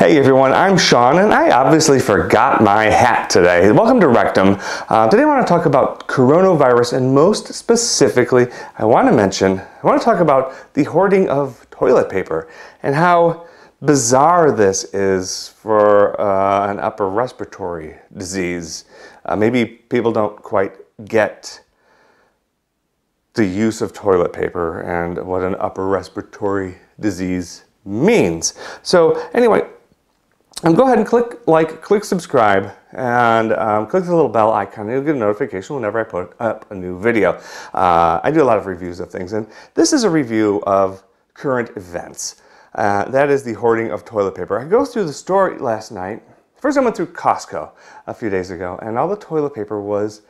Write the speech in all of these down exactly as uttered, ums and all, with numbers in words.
Hey everyone, I'm Sean and I obviously forgot my hat today. Welcome to Rectum. Uh, today I want to talk about coronavirus, and most specifically I want to mention, I want to talk about the hoarding of toilet paper and how bizarre this is for uh, an upper respiratory disease. Uh, maybe people don't quite get the use of toilet paper and what an upper respiratory disease means. So anyway, Um, go ahead and click like, click subscribe, and um, click the little bell icon. You'll get a notification whenever I put up a new video. Uh, I do a lot of reviews of things, and this is a review of current events. Uh, that is the hoarding of toilet paper. I go through the store last night. First I went through Costco a few days ago, and all the toilet paper was,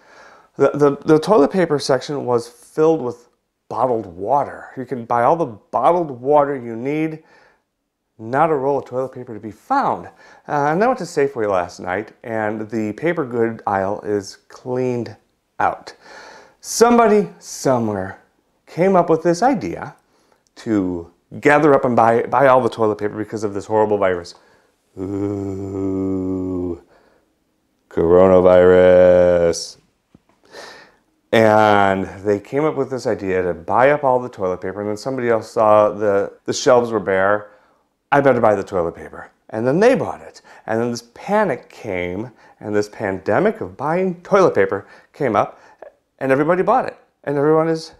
the, the, the toilet paper section was filled with bottled water. You can buy all the bottled water you need. Not a roll of toilet paper to be found. Uh, and I went to Safeway last night, and the paper good aisle is cleaned out. Somebody somewhere came up with this idea to gather up and buy, buy all the toilet paper because of this horrible virus. Ooh, coronavirus. And they came up with this idea to buy up all the toilet paper, and then somebody else saw the, the shelves were bare. I better buy the toilet paper. And then they bought it. And then this panic came, and this pandemic of buying toilet paper came up, and everybody bought it. And everyone is,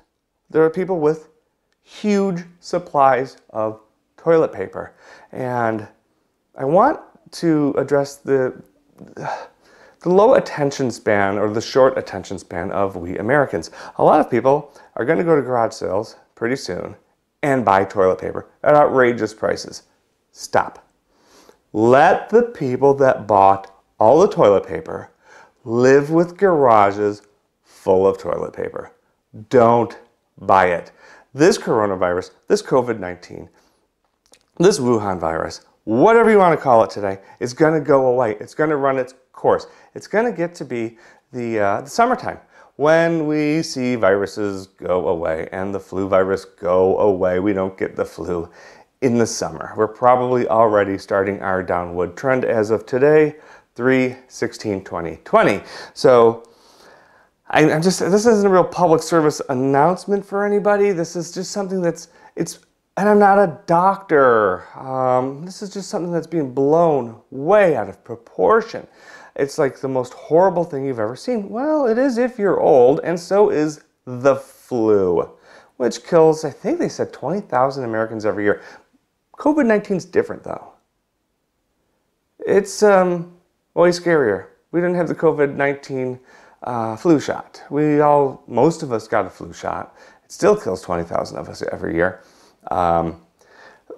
there are people with huge supplies of toilet paper. And I want to address the, the low attention span, or the short attention span of we Americans. A lot of people are going to go to garage sales pretty soon and buy toilet paper at outrageous prices. Stop. Let the people that bought all the toilet paper live with garages full of toilet paper. Don't buy it. This coronavirus, this COVID nineteen, this Wuhan virus, whatever you want to call it today, is going to go away. It's going to run its course. It's going to get to be the, uh, the summertime, when we see viruses go away, and the flu virus go away. We don't get the flu in the summer. We're probably already starting our downward trend as of today, three sixteen twenty twenty. So I, I'm just, this isn't a real public service announcement for anybody. This is just something that's, it's, and I'm not a doctor. Um, this is just something that's being blown way out of proportion. It's like the most horrible thing you've ever seen. Well, it is if you're old, and so is the flu, which kills, I think they said twenty thousand Americans every year. COVID nineteen is different, though. It's um, way scarier. We didn't have the COVID nineteen uh, flu shot. We all, most of us got a flu shot. It still kills twenty thousand of us every year. Um,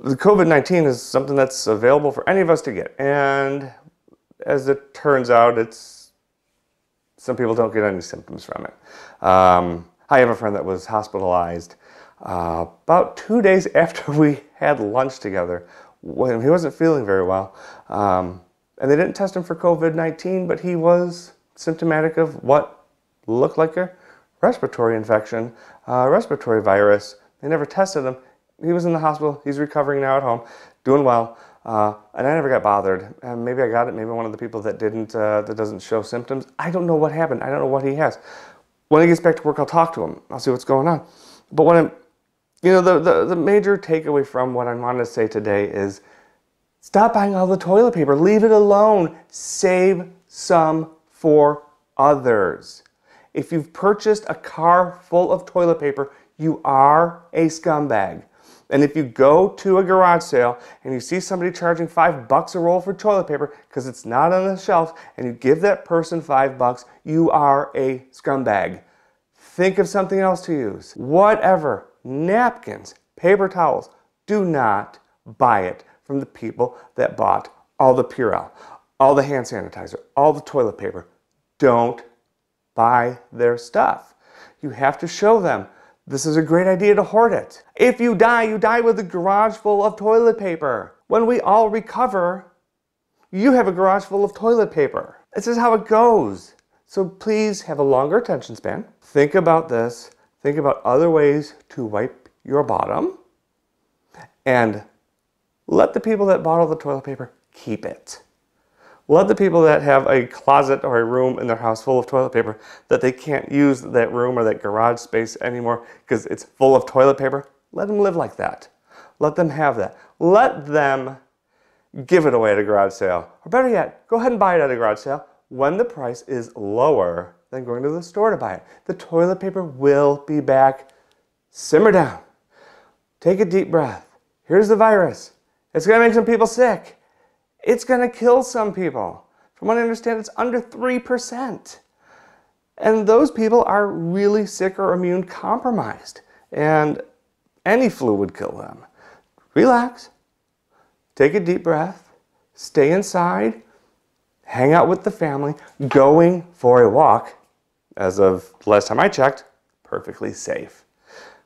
the COVID nineteen is something that's available for any of us to get. And as it turns out, it's, some people don't get any symptoms from it. Um, I have a friend that was hospitalized uh, about two days after we had lunch together when he wasn't feeling very well. Um, and they didn't test him for COVID nineteen, but he was symptomatic of what looked like a respiratory infection, uh, respiratory virus. They never tested him. He was in the hospital. He's recovering now at home, doing well. Uh, and I never got bothered. And maybe I got it. Maybe one of the people that didn't, uh, that doesn't show symptoms. I don't know what happened. I don't know what he has. When he gets back to work, I'll talk to him. I'll see what's going on. But when I'm, you know, the, the, the major takeaway from what I wanted to say today is stop buying all the toilet paper. Leave it alone. Save some for others. If you've purchased a car full of toilet paper, you are a scumbag. And if you go to a garage sale and you see somebody charging five bucks a roll for toilet paper because it's not on the shelf, and you give that person five bucks, you are a scumbag. Think of something else to use. Whatever. Napkins, paper towels. Do not buy it from the people that bought all the Purell, all the hand sanitizer, all the toilet paper. Don't buy their stuff. You have to show them. This is a great idea to hoard it. If you die, you die with a garage full of toilet paper. When we all recover, you have a garage full of toilet paper. This is how it goes. So please have a longer attention span. Think about this. Think about other ways to wipe your bottom. And let the people that bought all the toilet paper keep it. Let the people that have a closet or a room in their house full of toilet paper, that they can't use that room or that garage space anymore because it's full of toilet paper, let them live like that. Let them have that. Let them give it away at a garage sale. Or better yet, go ahead and buy it at a garage sale when the price is lower than going to the store to buy it. The toilet paper will be back. Simmer down. Take a deep breath. Here's the virus. It's going to make some people sick. It's going to kill some people. From what I understand, it's under three percent. And those people are really sick or immune compromised. And any flu would kill them. Relax. Take a deep breath. Stay inside. Hang out with the family. Going for a walk, as of the last time I checked, perfectly safe.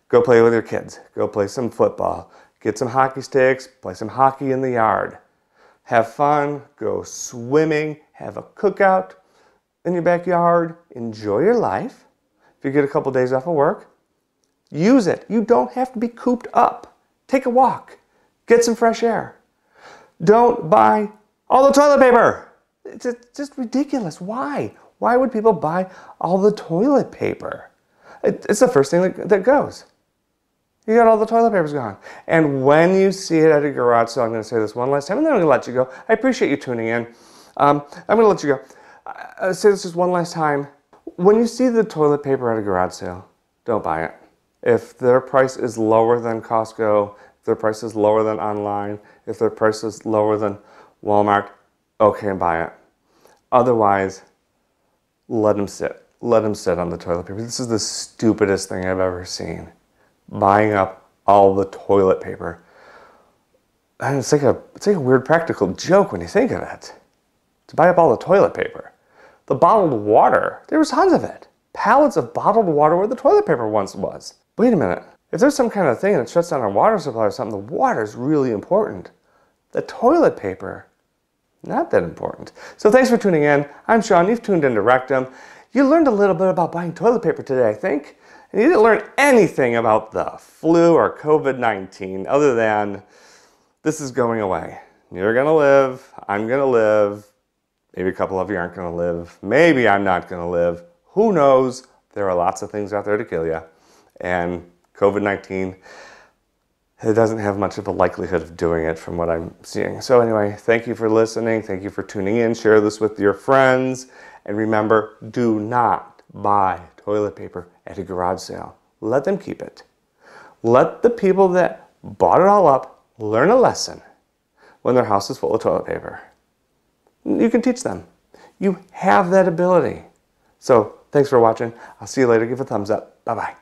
Go play with your kids. Go play some football. Get some hockey sticks. Play some hockey in the yard. Have fun, go swimming, have a cookout in your backyard, enjoy your life. If you get a couple days off of work, use it. You don't have to be cooped up. Take a walk, get some fresh air. Don't buy all the toilet paper. It's just ridiculous. Why? Why would people buy all the toilet paper? It's the first thing that goes. You got all the toilet papers gone. And when you see it at a garage sale, I'm going to say this one last time, and then I'm going to let you go. I appreciate you tuning in. Um, I'm going to let you go. I'll say this just one last time. When you see the toilet paper at a garage sale, don't buy it. If their price is lower than Costco, if their price is lower than online, if their price is lower than Walmart, okay, buy it. Otherwise, let them sit. Let them sit on the toilet paper. This is the stupidest thing I've ever seen. Buying up all the toilet paper. And it's like a it's like a weird practical joke when you think of it. To buy up all the toilet paper. The bottled water, there was tons of it. Pallets of bottled water where the toilet paper once was. Wait a minute. If there's some kind of thing that shuts down our water supply or something, the water's really important. The toilet paper, not that important. So thanks for tuning in. I'm Sean. You've tuned into Rectum. You learned a little bit about buying toilet paper today, I think. And you didn't learn anything about the flu or COVID nineteen other than this is going away. You're going to live. I'm going to live. Maybe a couple of you aren't going to live. Maybe I'm not going to live. Who knows? There are lots of things out there to kill you. And COVID nineteen, it doesn't have much of a likelihood of doing it from what I'm seeing. So anyway, thank you for listening. Thank you for tuning in. Share this with your friends. And remember, do not buy toilet paper at a garage sale. Let them keep it. Let the people that bought it all up learn a lesson when their house is full of toilet paper. You can teach them. You have that ability. So thanks for watching. I'll see you later. Give a thumbs up. Bye-bye.